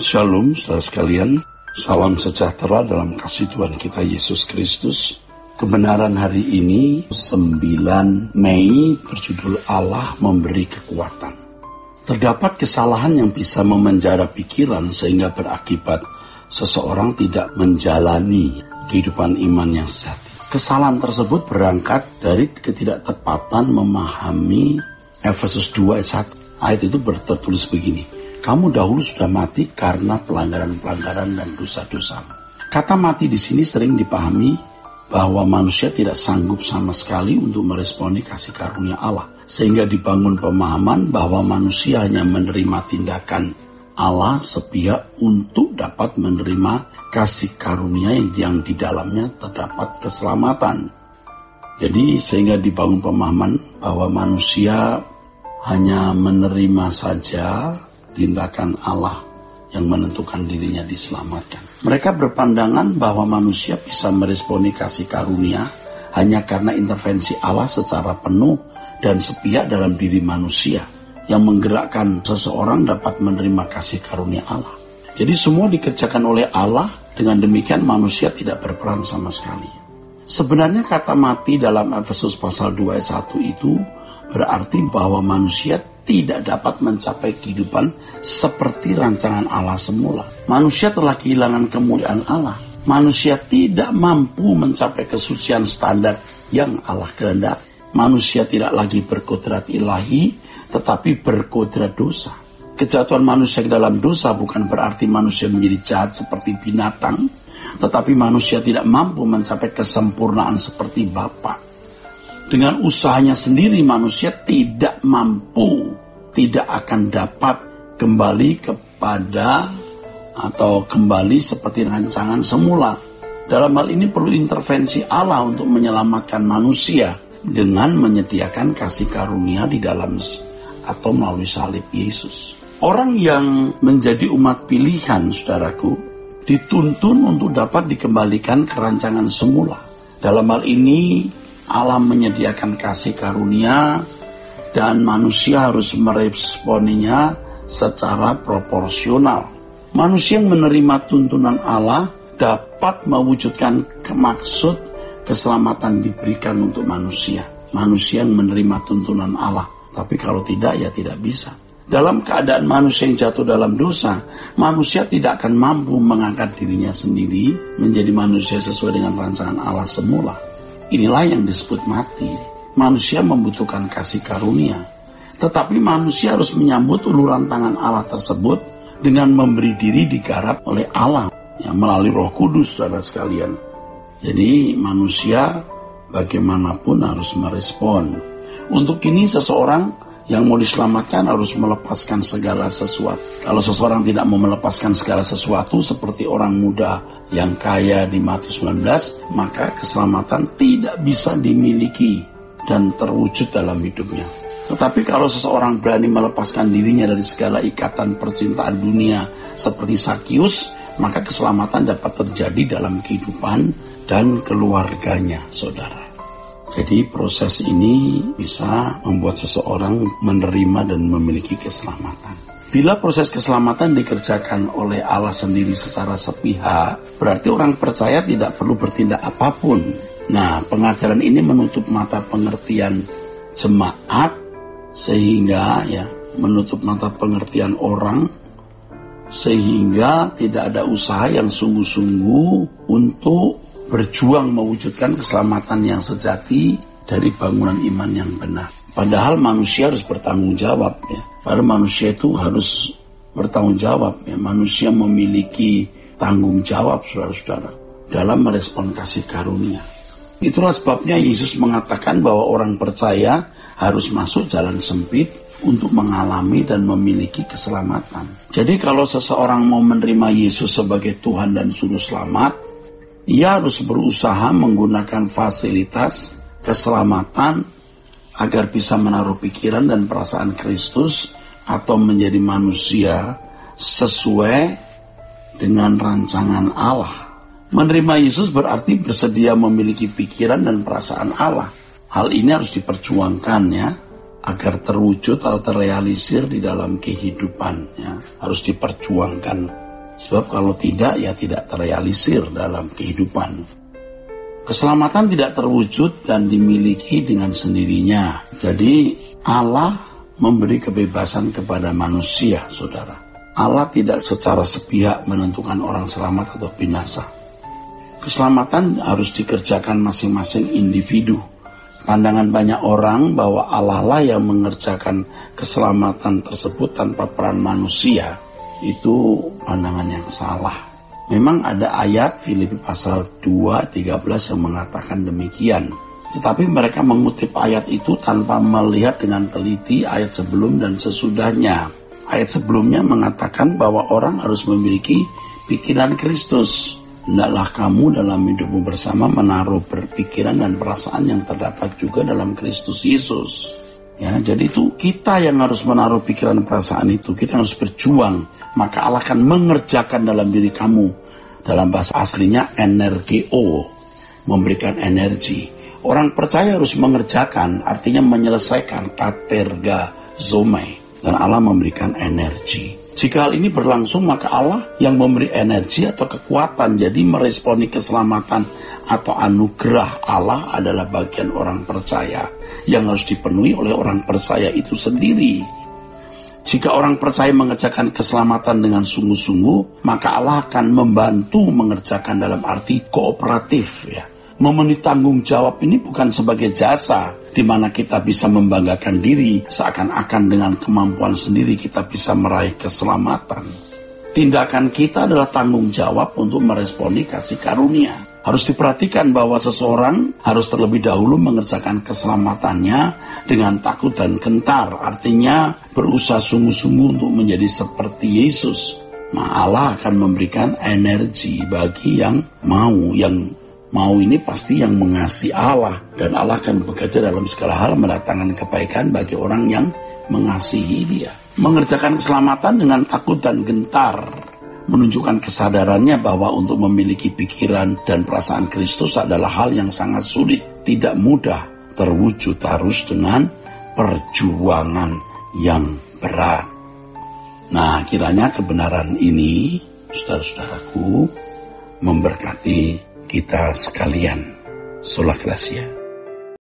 Shalom saudara sekalian, salam sejahtera dalam kasih Tuhan kita Yesus Kristus. Kebenaran hari ini 9 Mei berjudul Allah memberi kekuatan. Terdapat kesalahan yang bisa memenjara pikiran sehingga berakibat seseorang tidak menjalani kehidupan iman yang sejati. Kesalahan tersebut berangkat dari ketidaktepatan memahami Efesus 2 ayat 1. Ayat itu tertulis begini. Kamu dahulu sudah mati karena pelanggaran-pelanggaran dan dosa-dosa. Kata mati di sini sering dipahami bahwa manusia tidak sanggup sama sekali untuk meresponi kasih karunia Allah. Sehingga dibangun pemahaman bahwa manusia hanya menerima tindakan Allah sepihak untuk dapat menerima kasih karunia yang di dalamnya terdapat keselamatan. Jadi sehingga dibangun pemahaman bahwa manusia hanya menerima saja tindakan Allah yang menentukan dirinya diselamatkan. Mereka berpandangan bahwa manusia bisa meresponi kasih karunia hanya karena intervensi Allah secara penuh dan sepihak dalam diri manusia yang menggerakkan seseorang dapat menerima kasih karunia Allah. Jadi semua dikerjakan oleh Allah, dengan demikian manusia tidak berperan sama sekali. Sebenarnya kata mati dalam Efesus pasal 2 ayat 1 itu berarti bahwa manusia tidak dapat mencapai kehidupan seperti rancangan Allah semula. Manusia telah kehilangan kemuliaan Allah. Manusia tidak mampu mencapai kesucian standar yang Allah kehendaki. Manusia tidak lagi berkodrat ilahi, tetapi berkodrat dosa. Kejatuhan manusia ke dalam dosa bukan berarti manusia menjadi jahat seperti binatang, tetapi manusia tidak mampu mencapai kesempurnaan seperti Bapa. Dengan usahanya sendiri manusia tidak mampu, tidak akan dapat kembali kepada atau kembali seperti rancangan semula. Dalam hal ini perlu intervensi Allah untuk menyelamatkan manusia dengan menyediakan kasih karunia di dalam atau melalui salib Yesus. Orang yang menjadi umat pilihan, saudaraku, dituntun untuk dapat dikembalikan ke rancangan semula. Dalam hal ini Allah menyediakan kasih karunia dan manusia harus meresponinya secara proporsional. Manusia yang menerima tuntunan Allah dapat mewujudkan maksud keselamatan diberikan untuk manusia. Manusia yang menerima tuntunan Allah, tapi kalau tidak ya tidak bisa. Dalam keadaan manusia yang jatuh dalam dosa, manusia tidak akan mampu mengangkat dirinya sendiri menjadi manusia sesuai dengan rancangan Allah semula. Inilah yang disebut mati. Manusia membutuhkan kasih karunia. Tetapi manusia harus menyambut uluran tangan Allah tersebut dengan memberi diri digarap oleh Allah yang melalui Roh Kudus, saudara sekalian. Jadi manusia bagaimanapun harus merespon. Untuk ini seseorang yang mau diselamatkan harus melepaskan segala sesuatu. Kalau seseorang tidak mau melepaskan segala sesuatu seperti orang muda yang kaya di Matius 19, maka keselamatan tidak bisa dimiliki dan terwujud dalam hidupnya. Tetapi kalau seseorang berani melepaskan dirinya dari segala ikatan percintaan dunia seperti Sakyus, maka keselamatan dapat terjadi dalam kehidupan dan keluarganya, saudara. Jadi proses ini bisa membuat seseorang menerima dan memiliki keselamatan. Bila proses keselamatan dikerjakan oleh Allah sendiri secara sepihak, berarti orang percaya tidak perlu bertindak apapun. Nah, pengajaran ini menutup mata pengertian jemaat sehingga menutup mata pengertian orang sehingga tidak ada usaha yang sungguh-sungguh untuk berjuang mewujudkan keselamatan yang sejati dari bangunan iman yang benar. Padahal manusia harus bertanggung jawab. Padahal manusia itu harus bertanggung jawab. Manusia memiliki tanggung jawab, saudara-saudara, dalam merespon kasih karunia. Itulah sebabnya Yesus mengatakan bahwa orang percaya harus masuk jalan sempit untuk mengalami dan memiliki keselamatan. Jadi kalau seseorang mau menerima Yesus sebagai Tuhan dan Juru Selamat, ia harus berusaha menggunakan fasilitas keselamatan agar bisa menaruh pikiran dan perasaan Kristus atau menjadi manusia sesuai dengan rancangan Allah. Menerima Yesus berarti bersedia memiliki pikiran dan perasaan Allah. Hal ini harus diperjuangkan agar terwujud atau terrealisir di dalam kehidupan. Harus diperjuangkan. Sebab kalau tidak, ya tidak terrealisir dalam kehidupan. Keselamatan tidak terwujud dan dimiliki dengan sendirinya. Jadi Allah memberi kebebasan kepada manusia, saudara. Allah tidak secara sepihak menentukan orang selamat atau binasa. Keselamatan harus dikerjakan masing-masing individu. Pandangan banyak orang bahwa Allah lah yang mengerjakan keselamatan tersebut tanpa peran manusia, itu pandangan yang salah. Memang ada ayat Filipi pasal 2:13 yang mengatakan demikian. Tetapi mereka mengutip ayat itu tanpa melihat dengan teliti ayat sebelum dan sesudahnya. Ayat sebelumnya mengatakan bahwa orang harus memiliki pikiran Kristus. Hendaklah kamu dalam hidupmu bersama menaruh berpikiran dan perasaan yang terdapat juga dalam Kristus Yesus. Ya, jadi itu kita yang harus menaruh pikiran perasaan itu. Kita harus berjuang. Maka Allah akan mengerjakan dalam diri kamu. Dalam bahasa aslinya energeo, memberikan energi. Orang percaya harus mengerjakan, artinya menyelesaikan, katerga zomai. Dan Allah memberikan energi. Jika hal ini berlangsung, maka Allah yang memberi energi atau kekuatan. Jadi meresponi keselamatan atau anugerah Allah adalah bagian orang percaya yang harus dipenuhi oleh orang percaya itu sendiri. Jika orang percaya mengerjakan keselamatan dengan sungguh-sungguh, maka Allah akan membantu mengerjakan dalam arti kooperatif, ya. Memenuhi tanggung jawab ini bukan sebagai jasa di mana kita bisa membanggakan diri seakan-akan dengan kemampuan sendiri kita bisa meraih keselamatan. Tindakan kita adalah tanggung jawab untuk meresponi kasih karunia. Harus diperhatikan bahwa seseorang harus terlebih dahulu mengerjakan keselamatannya dengan takut dan gentar. Artinya berusaha sungguh-sungguh untuk menjadi seperti Yesus. Nah, Allah akan memberikan energi bagi yang mau. Yang mau ini pasti yang mengasihi Allah. Dan Allah akan bekerja dalam segala hal mendatangkan kebaikan bagi orang yang mengasihi Dia. Mengerjakan keselamatan dengan takut dan gentar menunjukkan kesadarannya bahwa untuk memiliki pikiran dan perasaan Kristus adalah hal yang sangat sulit, tidak mudah, terwujud harus dengan perjuangan yang berat. Nah, kiranya kebenaran ini, saudara-saudaraku, memberkati kita sekalian. Sola Gracia.